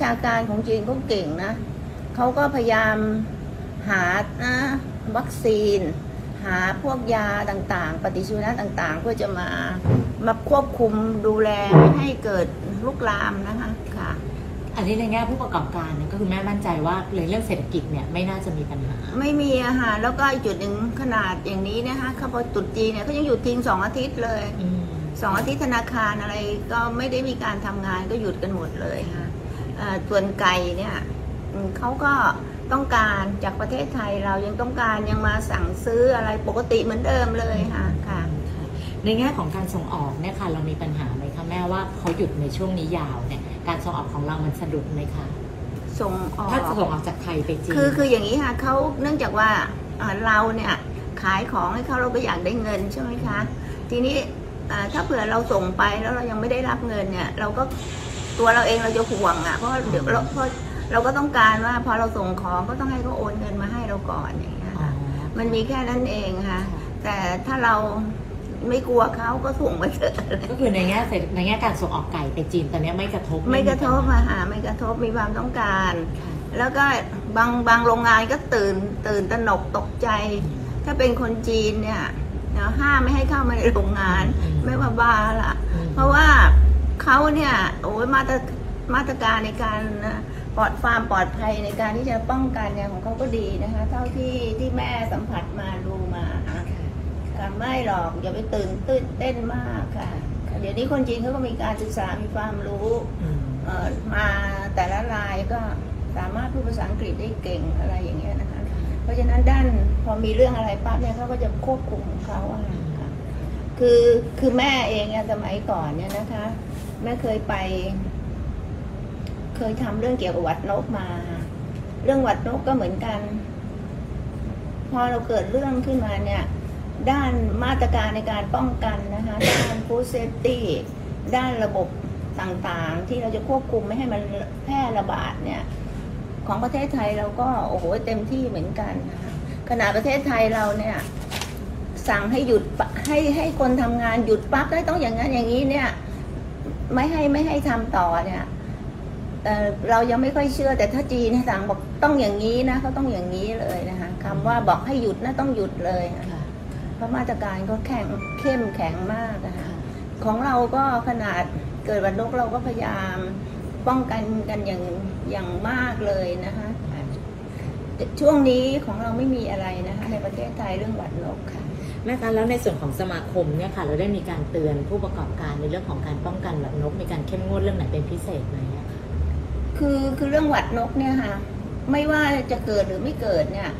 ชาการของจีนก็เก่งนะเขาก็พยายามหาวัคซีนหาพวกยาต่างๆปฏิชีวนะต่างๆเพื่อจะมาควบคุมดูแลไม่ให้เกิดลุกลามนะคะค่ะอันนี้ในแง่ผู้ประกอบการก็คือแม่มั่นใจว่าเรื่องเศรษฐกิจเนี่ยไม่น่าจะมีปัญหาไม่มีอะค่ะแล้วก็อีกจุดหนึ่งขนาดอย่างนี้นะคะเขาพอตุดจีเนี่ยเขายังอยู่ทิ้ง2 อาทิตย์เลย2 อาทิตย์ธนาคารอะไรก็ไม่ได้มีการทำงานก็หยุดกันหมดเลยค่ะส่วนไก่เนี่ยเขาก็ต้องการจากประเทศไทยเรายังต้องการยังมาสั่งซื้ออะไรปกติเหมือนเดิมเลยค่ะค่ะในแง่ของการส่งออกเนี่ยค่ะเรามีปัญหาไหมคะแม่ว่าเขาหยุดในช่วงนี้ยาวเนี่ยการส่งออกของเรามันสะดุดไหมคะส่งออกถ้าส่งออกจากไทยไปจีนคืออย่างนี้ค่ะเขาเนื่องจากว่าเราเนี่ยขายของให้เขาเราก็อยากได้เงินใช่ไหมคะทีนี้ถ้าเผื่อเราส่งไปแล้วเรายังไม่ได้รับเงินเนี่ยเราก็ตัวเราเองเราจะห่วงเพราะเดี๋ยวเราก็ต้องการว่าพอเราส่งของก็ต้องให้เขาโอนเงินมาให้เราก่อนอย่างเงี้ยค่ะมันมีแค่นั้นเองค่ะแต่ถ้าเราไม่กลัวเขาก็ส่งมาเถอะก็คือในแง่การส่งออกไก่ไปจีนตอนนี้ไม่กระทบไม่กระทบมีความต้องการแล้วก็บางโรงงานก็ตื่นตระหนกตกใจถ้าเป็นคนจีนเนี่ยห้ามไม่ให้เข้ามาในโรงงานไม่ว่าบ้าละเพราะว่าเขาเนี่ยโอ้ยมาตรการในการปลอดความปลอดภัยในการที่จะป้องกันเนี่ยของเขาก็ดีนะคะเท่าที่แม่สัมผัสมาดูมาการไม่หรอกอย่าไปตื่นเต้นมากค่ะเดี๋ยวนี้คนจีนเขาก็มีการศึกษามีความรู้มาแต่ละรายก็สามารถพูดภาษาอังกฤษได้เก่งอะไรอย่างเงี้ยนะคะเพราะฉะนั้นด้านพอมีเรื่องอะไรปั๊บเนี่ยเขาก็จะควบคุมของเขาค่ะคือแม่เองสมัยก่อนเนี่ยนะคะแม่เคยทำเรื่องเกี่ยวกับหวัดนกมาเรื่องหวัดนกก็เหมือนกันพอเราเกิดเรื่องขึ้นมาเนี่ยด้านมาตรการในการป้องกันนะคะด้านฟู้ดเซฟตี้ด้านระบบต่างๆที่เราจะควบคุมไม่ให้มันแพร่ระบาดเนี่ยของประเทศไทยเราก็โอ้โหเต็มที่เหมือนกันนะคะขณะประเทศไทยเราเนี่ยสั่งให้หยุดให้คนทำงานหยุดปั๊บได้ต้องอย่างนั้นอย่างนี้เนี่ยไม่ให้ทำต่อเนี่ยเรายังไม่ค่อยเชื่อแต่ถ้าจีนสั่งบอกต้องอย่างนี้นะเขาต้องอย่างนี้เลยนะคะคำว่าบอกให้หยุดนะต้องหยุดเลยค่ะเพราะมาตรการก็เข้มแข็งมากนะคะของเราก็ขนาดเกิดวันนกเราก็พยายามป้องกันกันอย่างมากเลยนะคะช่วงนี้ของเราไม่มีอะไรนะคะในประเทศไทยเรื่องหวัดนกค่ะแม่คะแล้วในส่วนของสมาคมเนี่ยค่ะเราได้มีการเตือนผู้ประกอบการในเรื่องของการป้องกันหวัดนกมีการเข้มงวดเรื่องไหนเป็นพิเศษไหมคือเรื่องหวัดนกเนี่ยค่ะไม่ว่าจะเกิดหรือไม่เกิดเนี่ย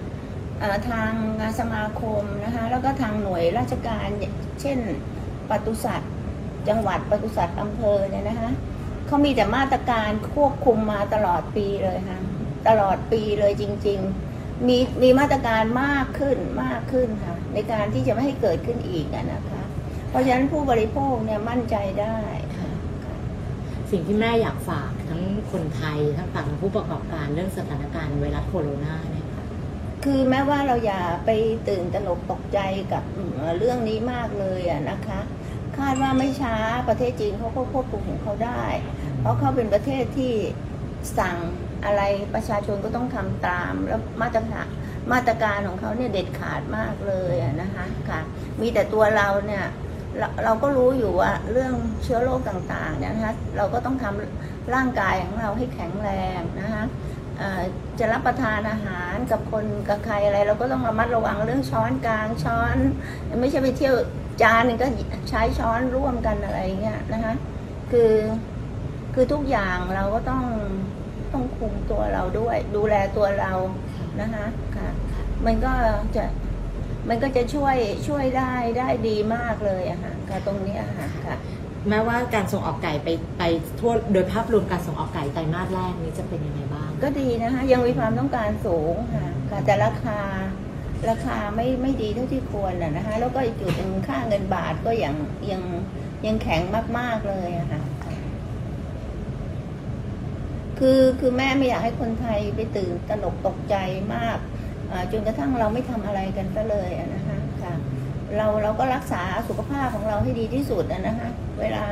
ทางสมาคมนะคะแล้วก็ทางหน่วยราชการเช่นปศุสัตว์จังหวัดปศุสัตว์อำเภอเนี่ยนะคะเขามีแต่มาตรการควบคุมมาตลอดปีเลยค่ะตลอดปีเลยจริงๆมีมาตรการมากขึ้นค่ะในการที่จะไม่ให้เกิดขึ้นอีกนะคะเพราะฉะนั้นผู้บริโภคเนี่ยมั่นใจได้สิ่งที่แม่อยากฝากทั้งคนไทยทั้งฝั่งผู้ประกอบการเรื่องสถานการณ์ไวรัสโคโรนาเนี่ยค่ะคือแม้ว่าเราอย่าไปตื่นตระหนกตกใจกับเรื่องนี้มากเลยนะคะคาดว่าไม่ช้าประเทศจีนเขาก็ควบคุมของเขาได้เพราะเขาเป็นประเทศที่สั่งอะไรประชาชนก็ต้องทำตามแล้วมาตรการของเขาเนี่ยเด็ดขาดมากเลยนะคะค่ะมีแต่ตัวเราเนี่ยเราก็รู้อยู่ว่าเรื่องเชื้อโรคต่างๆนะคะเราก็ต้องทำร่างกายของเราให้แข็งแรงนะคะจะรับประทานอาหารกับคนกับใครอะไรเราก็ต้องระมัดระวังเรื่องช้อนกลางช้อนไม่ใช่ไปเที่ยวจานนึงก็ใช้ช้อนร่วมกันอะไรเงี้ยนะคะคือทุกอย่างเราก็ต้องคุมตัวเราด้วยดูแลตัวเรานะคะค่ะมันก็จะช่วยได้ดีมากเลยค่ะตรงนี้ค่ะแม้ว่าการส่งออกไก่ไปทั่วโดยภาพรวมการส่งออกไก่ไตรมาสแรกนี้จะเป็นยังไงบ้างก็ดีนะคะยังมีความต้องการสูงค่ะแต่ราคาไม่ดีเท่าที่ควรนะคะแล้วก็อีกจุดหนึ่งค่าเงินบาทก็ยังแข็งมากๆเลยค่ะคือแม่ไม่อยากให้คนไทยไปตื่นตระหนกตกใจมากจนกระทั่งเราไม่ทำอะไรกันซะเลยนะคะค่ะเราก็รักษาสุขภาพของเราให้ดีที่สุดนะคะเวลา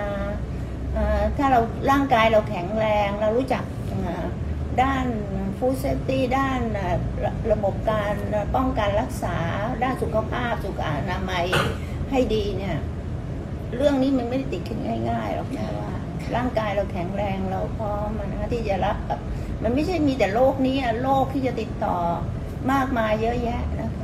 ถ้าเราร่างกายเราแข็งแรงเรารู้จัก ด้านฟู้ดเซฟตี้ด้านระบบการป้องกันรักษาด้านสุขภาพสุขอนามัยให้ดีเนี่ยเรื่องนี้มันไม่ได้ติดขึ้นง่ายๆหรอกนะว่าร่างกายเราแข็งแรงเราพร้อมนะคะที่จะรับมันไม่ใช่มีแต่โรคนี้โรคที่จะติดต่อมากมายเยอะแยะนะคะ